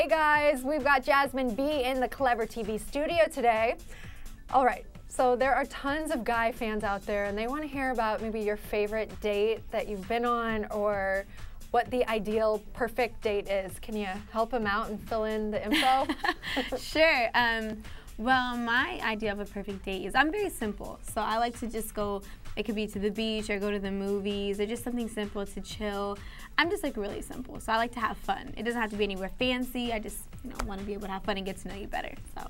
Hey guys, we've got Jasmine V in the Clevver TV studio today. All right, so there are tons of guy fans out there and they want to hear about maybe your favorite date that you've been on or what the ideal perfect date is. Can you help them out and fill in the info? Sure. Well, my idea of a perfect date is I'm very simple. So I like to just go, it could be to the beach or go to the movies or just something simple to chill. I'm just like really simple. So I like to have fun. It doesn't have to be anywhere fancy. I just want to be able to have fun and get to know you better. So.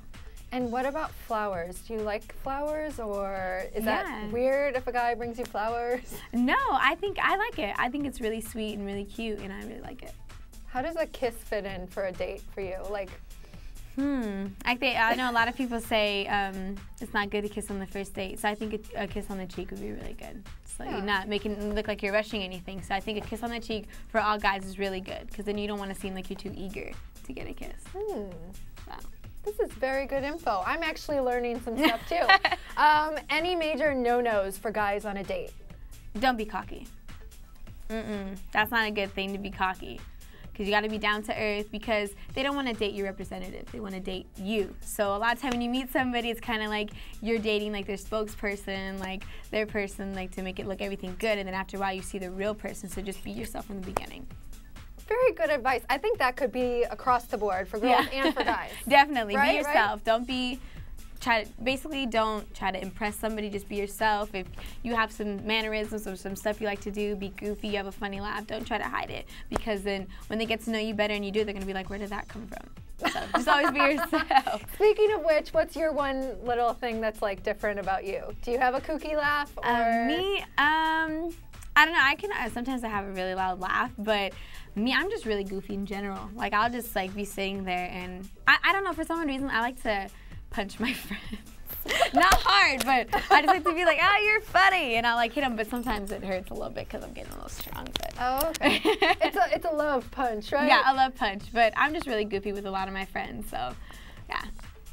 And what about flowers? Do you like flowers, or is that weird if a guy brings you flowers? No, I think I like it. I think it's really sweet and really cute and I really like it. How does a kiss fit in for a date for you? Like, I know a lot of people say it's not good to kiss on the first date, so I think a kiss on the cheek would be really good. So you're not making it look like you're rushing anything. So I think a kiss on the cheek for all guys is really good, because then you don't want to seem like you're too eager to get a kiss. So. This is very good info. I'm actually learning some stuff too. Any major no-nos for guys on a date? Don't be cocky. That's not a good thing, to be cocky. Because you got to be down to earth, because they don't want to date your representative. They want to date you. So a lot of time when you meet somebody, it's kind of like you're dating like their spokesperson, like their person, like to make it look everything good. And then after a while, you see the real person. So just be yourself from the beginning. Very good advice. I think that could be across the board for girls and for guys. Definitely. Right? Be yourself. Right? Don't be... Basically, don't try to impress somebody. Just be yourself. If you have some mannerisms or some stuff you like to do, be goofy, you have a funny laugh, don't try to hide it. Because then when they get to know you better and you do, they're going to be like, where did that come from? So just always be yourself. Speaking of which, what's your one little thing that's like different about you? Do you have a kooky laugh? Or? I don't know. Sometimes I have a really loud laugh, but me, I'm just really goofy in general. Like, I'll just like be sitting there and I don't know, for some reason, I like to punch my friends. Not hard, but I just like to be like, oh, you're funny, and I'll like hit them, but sometimes it hurts a little bit because I'm getting a little strong. But. Oh, okay. It's a love punch, right? Yeah, a love punch, but I'm just really goofy with a lot of my friends, so yeah.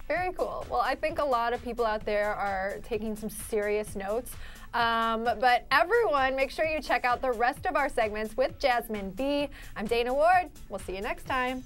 Very cool. Well, I think a lot of people out there are taking some serious notes, but everyone, make sure you check out the rest of our segments with Jasmine V. I'm Dana Ward. We'll see you next time.